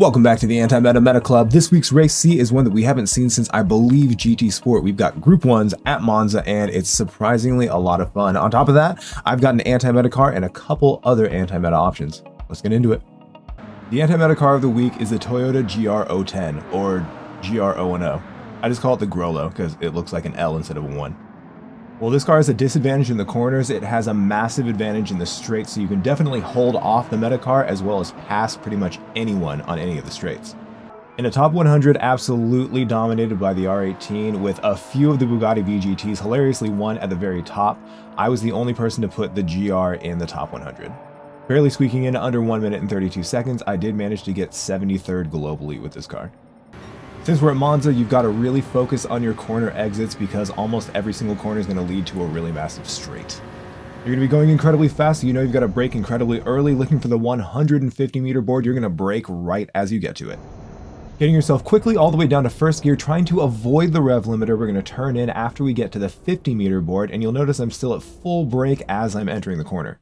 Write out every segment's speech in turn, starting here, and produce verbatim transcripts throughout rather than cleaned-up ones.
Welcome back to the Anti-Meta Meta Club. This week's race C is one that we haven't seen since, I believe, G T Sport. We've got group ones at Monza, and it's surprisingly a lot of fun. On top of that, I've got an anti-meta car and a couple other anti-meta options. Let's get into it. The anti-meta car of the week is the Toyota G R zero ten, or G R zero ten. I just call it the Grolo because it looks like an L instead of a one. Well, this car has a disadvantage in the corners. It has a massive advantage in the straights, so you can definitely hold off the meta car as well as pass pretty much anyone on any of the straights. In a top one hundred, absolutely dominated by the R eighteen, with a few of the Bugatti V G Ts, hilariously one at the very top. I was the only person to put the G R in the top one hundred. Barely squeaking in under one minute and thirty-two seconds, I did manage to get seventy-third globally with this car. Since we're at Monza, you've got to really focus on your corner exits because almost every single corner is going to lead to a really massive straight. You're going to be going incredibly fast, so you know you've got to brake incredibly early. Looking for the one hundred fifty meter board, you're going to brake right as you get to it. Getting yourself quickly all the way down to first gear, trying to avoid the rev limiter. We're going to turn in after we get to the fifty meter board, and you'll notice I'm still at full brake as I'm entering the corner.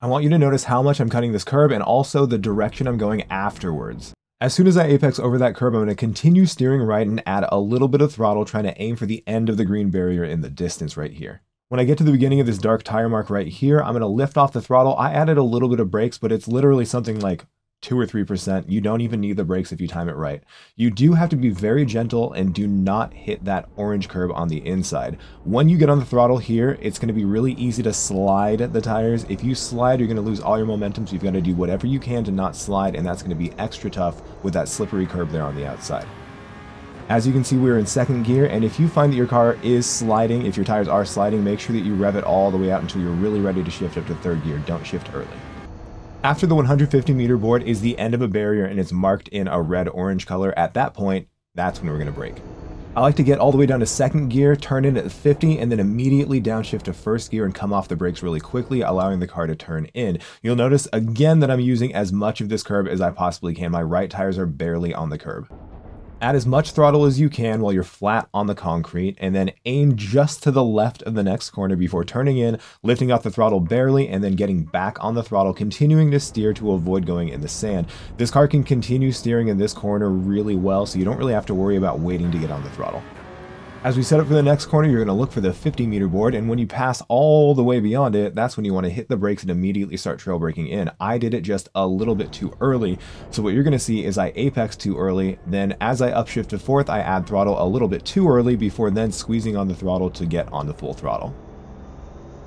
I want you to notice how much I'm cutting this curb and also the direction I'm going afterwards. As soon as I apex over that curb, I'm going to continue steering right and add a little bit of throttle, trying to aim for the end of the green barrier in the distance right here. When I get to the beginning of this dark tire mark right here, I'm going to lift off the throttle. I added a little bit of brakes, but it's literally something like two or three percent. You don't even need the brakes if you time it right. You do have to be very gentle and do not hit that orange curb on the inside. When you get on the throttle here, it's going to be really easy to slide the tires. If you slide, you're going to lose all your momentum, so you've got to do whatever you can to not slide, and that's going to be extra tough with that slippery curb there on the outside. As you can see, we're in second gear, and if you find that your car is sliding, if your tires are sliding, make sure that you rev it all the way out until you're really ready to shift up to third gear. Don't shift early. After the one hundred fifty meter board is the end of a barrier and it's marked in a red-orange color. At that point, that's when we're going to brake. I like to get all the way down to second gear, turn in at fifty, and then immediately downshift to first gear and come off the brakes really quickly, allowing the car to turn in. You'll notice again that I'm using as much of this curb as I possibly can. My right tires are barely on the curb. Add as much throttle as you can while you're flat on the concrete, and then aim just to the left of the next corner before turning in, lifting off the throttle barely, and then getting back on the throttle, continuing to steer to avoid going in the sand. This car can continue steering in this corner really well, so you don't really have to worry about waiting to get on the throttle. As we set up for the next corner, you're going to look for the fifty meter board, and when you pass all the way beyond it, that's when you want to hit the brakes and immediately start trail braking in. I did it just a little bit too early, so what you're going to see is I apex too early, then as I upshift to fourth, I add throttle a little bit too early before then squeezing on the throttle to get onto full throttle.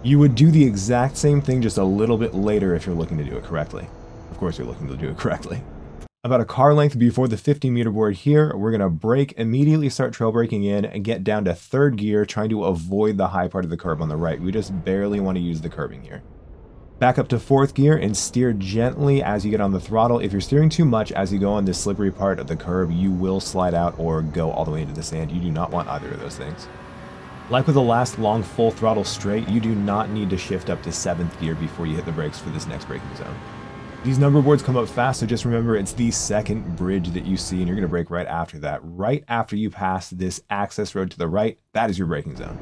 You would do the exact same thing just a little bit later if you're looking to do it correctly. Of course, you're looking to do it correctly. About a car length before the fifty meter board here, we're going to brake, immediately start trail braking in, and get down to third gear, trying to avoid the high part of the curb on the right. We just barely want to use the curbing here. Back up to fourth gear and steer gently as you get on the throttle. If you're steering too much as you go on this slippery part of the curb, you will slide out or go all the way into the sand. You do not want either of those things. Like with the last long full throttle straight, you do not need to shift up to seventh gear before you hit the brakes for this next braking zone. These number boards come up fast, so just remember it's the second bridge that you see, and you're going to brake right after that. Right after you pass this access road to the right, that is your braking zone.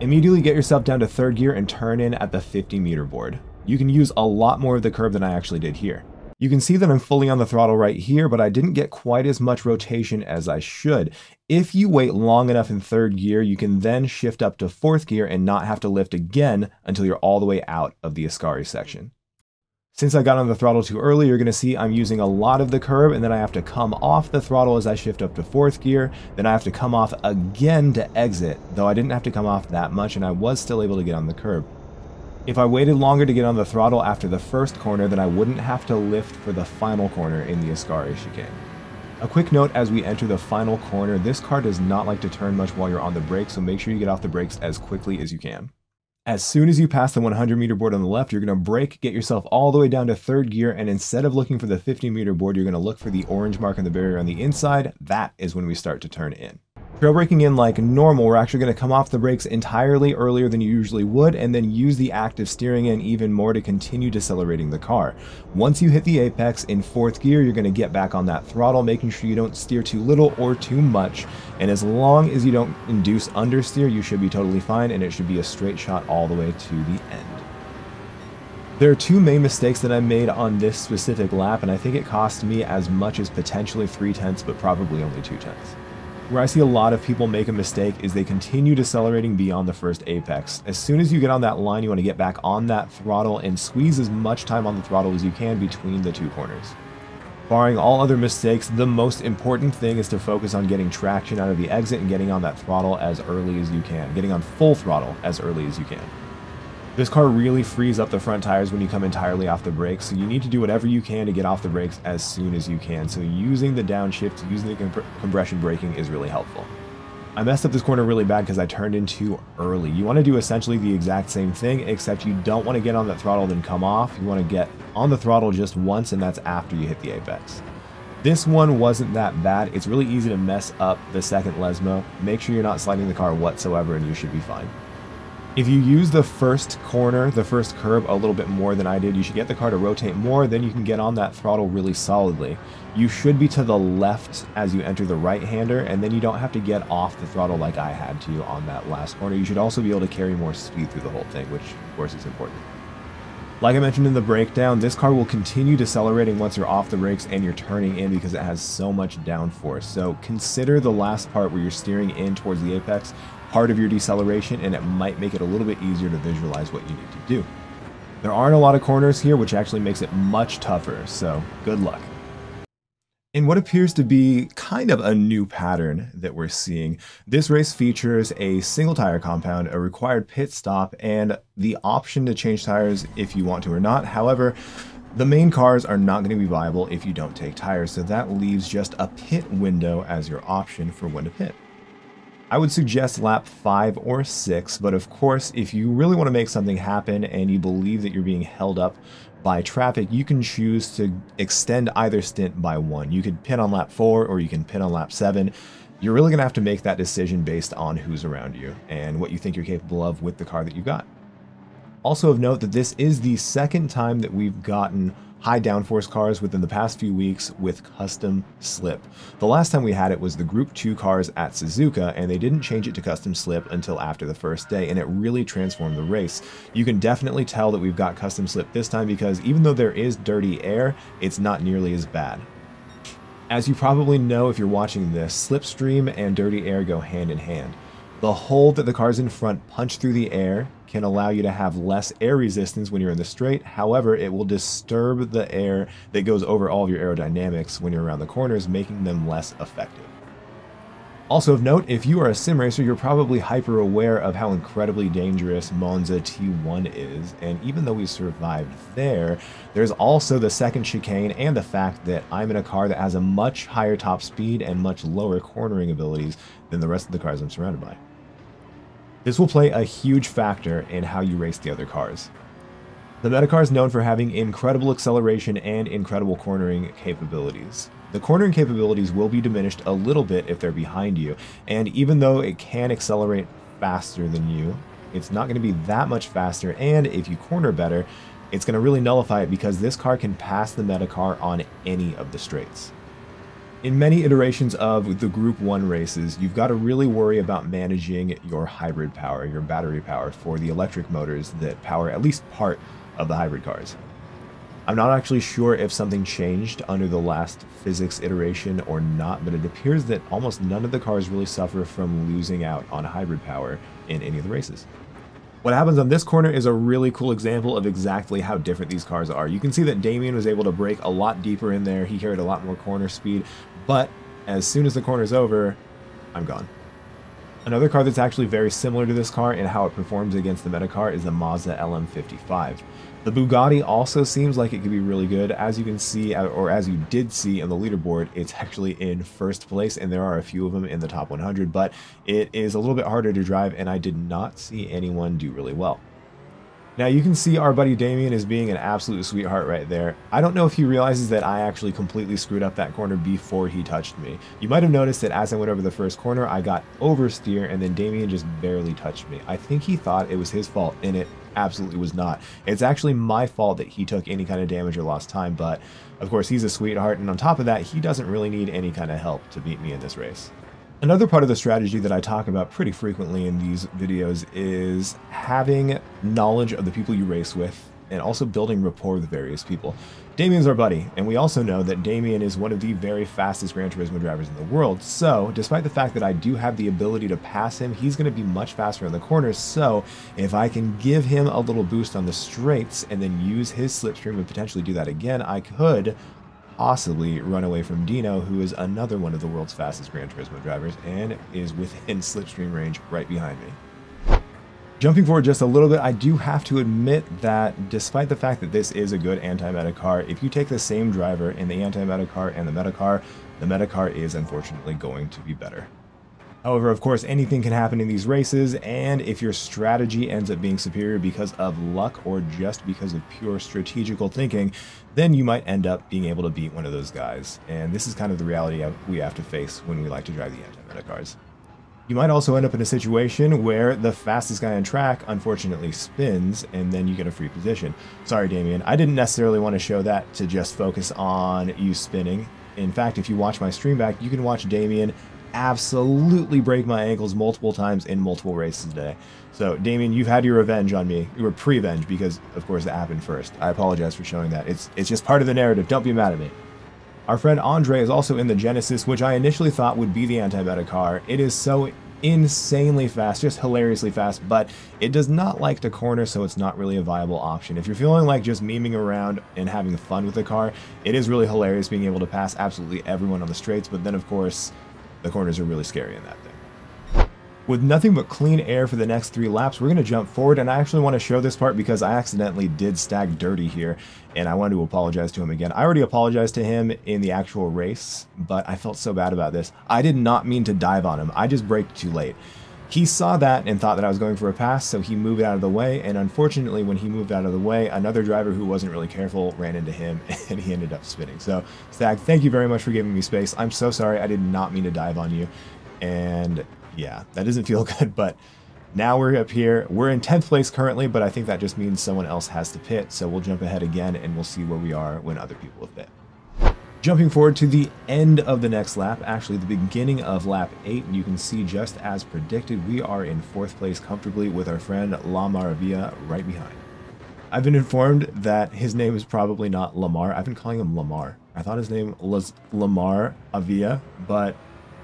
Immediately get yourself down to third gear and turn in at the fifty meter board. You can use a lot more of the curb than I actually did here. You can see that I'm fully on the throttle right here, but I didn't get quite as much rotation as I should. If you wait long enough in third gear, you can then shift up to fourth gear and not have to lift again until you're all the way out of the Ascari section. Since I got on the throttle too early, you're going to see I'm using a lot of the curb, and then I have to come off the throttle as I shift up to fourth gear. Then I have to come off again to exit, though I didn't have to come off that much, and I was still able to get on the curb. If I waited longer to get on the throttle after the first corner, then I wouldn't have to lift for the final corner in the Ascari chicane. A quick note as we enter the final corner, this car does not like to turn much while you're on the brake, so make sure you get off the brakes as quickly as you can. As soon as you pass the one hundred meter board on the left, you're going to brake, get yourself all the way down to third gear, and instead of looking for the fifty meter board, you're going to look for the orange mark on the barrier on the inside. That is when we start to turn in. Trail braking in like normal, we're actually going to come off the brakes entirely earlier than you usually would, and then use the active steering in even more to continue decelerating the car. Once you hit the apex in fourth gear, you're going to get back on that throttle, making sure you don't steer too little or too much, and as long as you don't induce understeer, you should be totally fine, and it should be a straight shot all the way to the end. There are two main mistakes that I made on this specific lap, and I think it cost me as much as potentially three tenths, but probably only two tenths. Where I see a lot of people make a mistake is they continued accelerating beyond the first apex. As soon as you get on that line, you want to get back on that throttle and squeeze as much time on the throttle as you can between the two corners. Barring all other mistakes, the most important thing is to focus on getting traction out of the exit and getting on that throttle as early as you can, getting on full throttle as early as you can. This car really frees up the front tires when you come entirely off the brakes, so you need to do whatever you can to get off the brakes as soon as you can, so using the downshift, using the comp compression braking is really helpful. I messed up this corner really bad because I turned in too early. You want to do essentially the exact same thing, except you don't want to get on that throttle then come off. You want to get on the throttle just once, and that's after you hit the apex. This one wasn't that bad. It's really easy to mess up the second Lesmo. Make sure you're not sliding the car whatsoever and you should be fine. If you use the first corner, the first curb a little bit more than I did, you should get the car to rotate more, then you can get on that throttle really solidly. You should be to the left as you enter the right-hander, and then you don't have to get off the throttle like I had to on that last corner. You should also be able to carry more speed through the whole thing, which of course is important. Like I mentioned in the breakdown, this car will continue decelerating once you're off the brakes and you're turning in because it has so much downforce. So consider the last part where you're steering in towards the apex part of your deceleration, and it might make it a little bit easier to visualize what you need to do. There aren't a lot of corners here, which actually makes it much tougher, so good luck. In what appears to be kind of a new pattern that we're seeing, this race features a single tire compound, a required pit stop, and the option to change tires if you want to or not. However, the main cars are not going to be viable if you don't take tires, so that leaves just a pit window as your option for when to pit. I would suggest lap five or six, but of course, if you really want to make something happen and you believe that you're being held up by traffic, you can choose to extend either stint by one. You could pit on lap four or you can pit on lap seven. You're really going to have to make that decision based on who's around you and what you think you're capable of with the car that you got. Also of note that this is the second time that we've gotten high downforce cars within the past few weeks with custom slip. The last time we had it was the group two cars at Suzuka, and they didn't change it to custom slip until after the first day, and it really transformed the race. You can definitely tell that we've got custom slip this time because even though there is dirty air, it's not nearly as bad. As you probably know if you're watching this, slipstream and dirty air go hand in hand. The hole that the cars in front punch through the air can allow you to have less air resistance when you're in the straight. However, it will disturb the air that goes over all of your aerodynamics when you're around the corners, making them less effective. Also of note, if you are a sim racer, you're probably hyper aware of how incredibly dangerous Monza T one is. And even though we survived there, there's also the second chicane and the fact that I'm in a car that has a much higher top speed and much lower cornering abilities than the rest of the cars I'm surrounded by. This will play a huge factor in how you race the other cars. The Metacar is known for having incredible acceleration and incredible cornering capabilities. The cornering capabilities will be diminished a little bit if they're behind you, and even though it can accelerate faster than you, it's not going to be that much faster, and if you corner better, it's going to really nullify it because this car can pass the Metacar on any of the straights. In many iterations of the Group one races, you've got to really worry about managing your hybrid power, your battery power for the electric motors that power at least part of the hybrid cars. I'm not actually sure if something changed under the last physics iteration or not, but it appears that almost none of the cars really suffer from losing out on hybrid power in any of the races. What happens on this corner is a really cool example of exactly how different these cars are. You can see that Damien was able to brake a lot deeper in there. He carried a lot more corner speed, but as soon as the corner's over, I'm gone. Another car that's actually very similar to this car in how it performs against the Metacar is the Mazda L M fifty-five. The Bugatti also seems like it could be really good. As you can see, or as you did see on the leaderboard, it's actually in first place, and there are a few of them in the top one hundred, but it is a little bit harder to drive, and I did not see anyone do really well. Now you can see our buddy Damien is being an absolute sweetheart right there. I don't know if he realizes that I actually completely screwed up that corner before he touched me. You might have noticed that as I went over the first corner, I got oversteer and then Damien just barely touched me. I think he thought it was his fault and it absolutely was not. It's actually my fault that he took any kind of damage or lost time, but of course he's a sweetheart, and on top of that, he doesn't really need any kind of help to beat me in this race. Another part of the strategy that I talk about pretty frequently in these videos is having knowledge of the people you race with and also building rapport with various people. Damien's our buddy, and we also know that Damien is one of the very fastest Gran Turismo drivers in the world, so despite the fact that I do have the ability to pass him, he's going to be much faster in the corners, so if I can give him a little boost on the straights and then use his slipstream and potentially do that again, I could possibly run away from Dino, who is another one of the world's fastest Gran Turismo drivers and is within slipstream range right behind me. Jumping forward just a little bit, I do have to admit that despite the fact that this is a good anti-meta car, if you take the same driver in the anti-meta car and the meta car, the meta car is unfortunately going to be better. However, of course, anything can happen in these races, and if your strategy ends up being superior because of luck or just because of pure strategical thinking, then you might end up being able to beat one of those guys. And this is kind of the reality we have to face when we like to drive the anti-meta cars. You might also end up in a situation where the fastest guy on track unfortunately spins and then you get a free position. Sorry, Damien, I didn't necessarily want to show that to just focus on you spinning. In fact, if you watch my stream back, you can watch Damien absolutely break my ankles multiple times in multiple races today. So Damien, you've had your revenge on me. You were pre-venge because of course that happened first. I apologize for showing that. It's, it's just part of the narrative. Don't be mad at me. Our friend Andre is also in the Genesis, which I initially thought would be the anti-meta car. It is so insanely fast, just hilariously fast, but it does not like to corner, so it's not really a viable option. If you're feeling like just memeing around and having fun with the car, it is really hilarious being able to pass absolutely everyone on the straights, but then of course, the corners are really scary in that thing. With nothing but clean air for the next three laps, we're going to jump forward, and I actually want to show this part because I accidentally did Stag dirty here, and I wanted to apologize to him again. I already apologized to him in the actual race, but I felt so bad about this. I did not mean to dive on him. I just braked too late. He saw that and thought that I was going for a pass, so he moved out of the way, and unfortunately when he moved out of the way, another driver who wasn't really careful ran into him, and he ended up spinning. So, Stag, thank you very much for giving me space. I'm so sorry. I did not mean to dive on you, and yeah, that doesn't feel good, but now we're up here. We're in tenth place currently, but I think that just means someone else has to pit, so we'll jump ahead again and we'll see where we are when other people have pit. Jumping forward to the end of the next lap, actually the beginning of lap eight, and you can see just as predicted, we are in fourth place comfortably with our friend La Maravilla right behind. I've been informed that his name is probably not Lamar. I've been calling him Lamar. I thought his name was Lamar Avia, but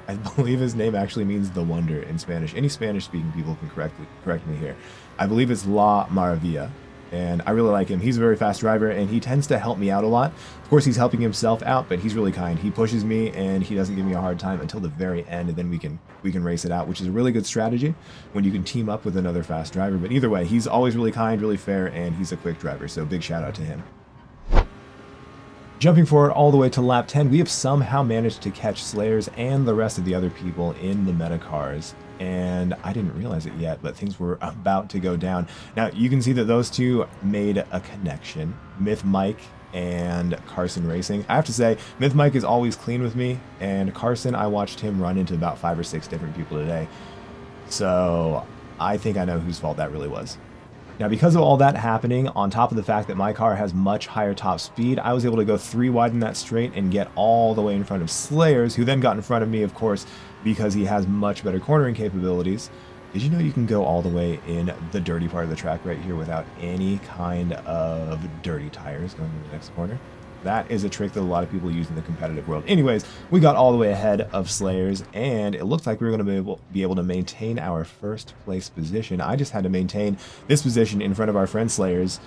I believe his name actually means the wonder in Spanish. Any Spanish-speaking people can correctly, correct me here. I believe it's La Maravilla, and I really like him. He's a very fast driver, and he tends to help me out a lot. Of course, he's helping himself out, but he's really kind. He pushes me, and he doesn't give me a hard time until the very end, and then we can, we can race it out, which is a really good strategy when you can team up with another fast driver. But either way, he's always really kind, really fair, and he's a quick driver, so big shout out to him. Jumping forward all the way to lap ten, we have somehow managed to catch Slayers and the rest of the other people in the meta cars, and I didn't realize it yet, but things were about to go down. Now, you can see that those two made a connection, Myth Mike and Carson Racing. I have to say, Myth Mike is always clean with me, and Carson, I watched him run into about five or six different people today, so I think I know whose fault that really was. Now, because of all that happening, on top of the fact that my car has much higher top speed, I was able to go three wide in that straight and get all the way in front of Slayers, who then got in front of me, of course, because he has much better cornering capabilities. Did you know you can go all the way in the dirty part of the track right here without any kind of dirty tires going into the next corner? That is a trick that a lot of people use in the competitive world. Anyways, we got all the way ahead of Slayers, and it looked like we were going to be able, be able to maintain our first place position. I just had to maintain this position in front of our friend Slayers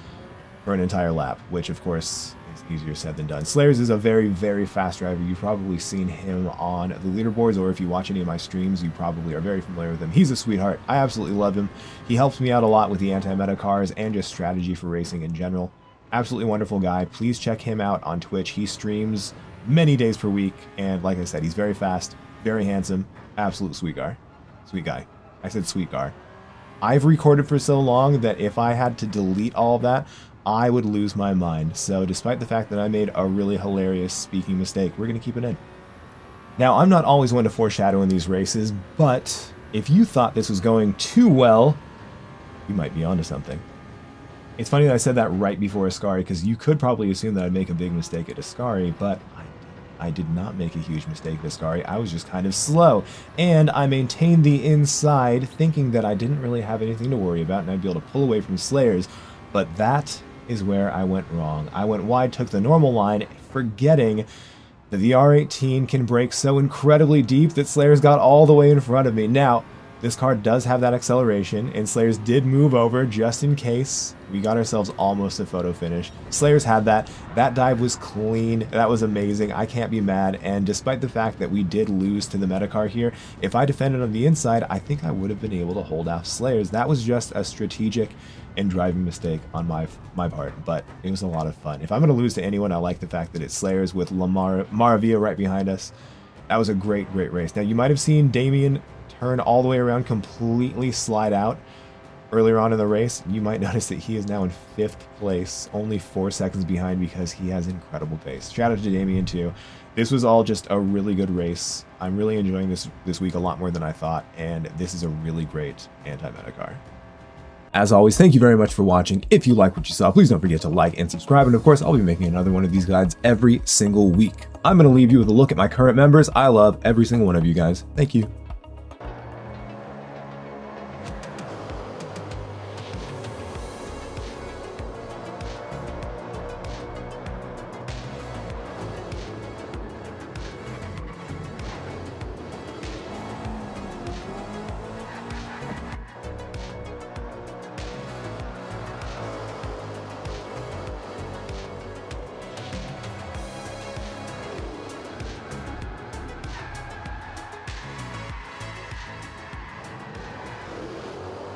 for an entire lap, which of course is easier said than done. Slayers is a very, very fast driver. You've probably seen him on the leaderboards, or if you watch any of my streams, you probably are very familiar with him. He's a sweetheart. I absolutely love him. He helps me out a lot with the anti-meta cars and just strategy for racing in general. Absolutely wonderful guy. Please check him out on Twitch. He streams many days per week, and like I said, he's very fast, very handsome, absolute sweet guy. Sweet guy. I said sweet guy. I've recorded for so long that if I had to delete all of that, I would lose my mind. So despite the fact that I made a really hilarious speaking mistake, we're going to keep it in. Now, I'm not always one to foreshadow in these races, but if you thought this was going too well, you might be onto something. It's funny that I said that right before Ascari, because you could probably assume that I'd make a big mistake at Ascari, but I, I did not make a huge mistake at Ascari. I was just kind of slow, and I maintained the inside, thinking that I didn't really have anything to worry about, and I'd be able to pull away from Slayers, but that is where I went wrong. I went wide, took the normal line, forgetting that the R eighteen can brake so incredibly deep that Slayer's got all the way in front of me. Now, this car does have that acceleration, and Slayer's did move over just in case. We got ourselves almost a photo finish. Slayer's had that. That dive was clean. That was amazing. I can't be mad. And despite the fact that we did lose to the Metacar here, if I defended on the inside, I think I would have been able to hold off Slayer's. That was just a strategic and driving mistake on my my part, but it was a lot of fun. If I'm going to lose to anyone, I like the fact that it's Slayer's with Lamar Maravilla right behind us. That was a great, great race. Now, you might have seen Damien turn all the way around, completely slide out earlier on in the race. You might notice that he is now in fifth place, only four seconds behind because he has incredible pace. Shout out to Damien too. This was all just a really good race. I'm really enjoying this this week a lot more than I thought, and this is a really great anti-meta car. As always, thank you very much for watching. If you like what you saw, please don't forget to like and subscribe. And of course, I'll be making another one of these guides every single week. I'm going to leave you with a look at my current members. I love every single one of you guys. Thank you.